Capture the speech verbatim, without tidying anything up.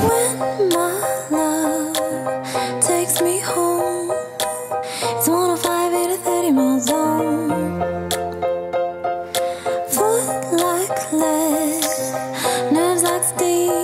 When my love takes me home, it's one oh five in a thirty mile zone. Foot like lead, nerves like steel.